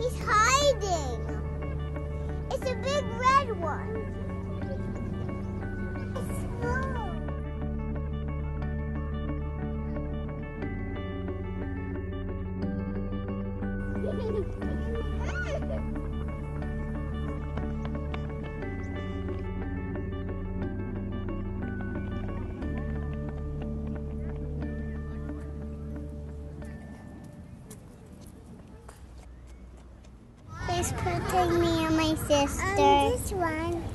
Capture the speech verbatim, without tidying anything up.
He's hiding. It's a big red one. It's small. Please protect me and my sister. Um, this one.